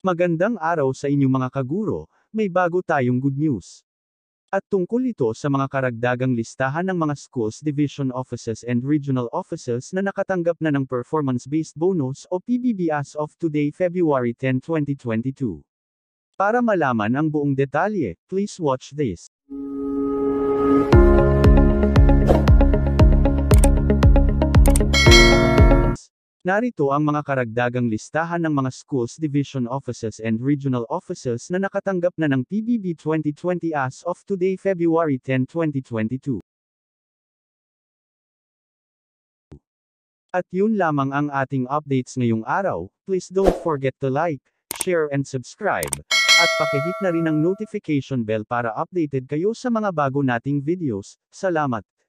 Magandang araw sa inyong mga kaguro, may bago tayong good news. At tungkol ito sa mga karagdagang listahan ng mga schools, division offices and regional offices na nakatanggap na ng performance-based bonus o PBB as of today February 10, 2022. Para malaman ang buong detalye, please watch this. Narito ang mga karagdagang listahan ng mga schools, division offices and regional offices na nakatanggap na ng PBB 2020 as of today February 10, 2022. At yun lamang ang ating updates ngayong araw. Please don't forget to like, share and subscribe, at pakihit na rin ang notification bell para updated kayo sa mga bago nating videos. Salamat!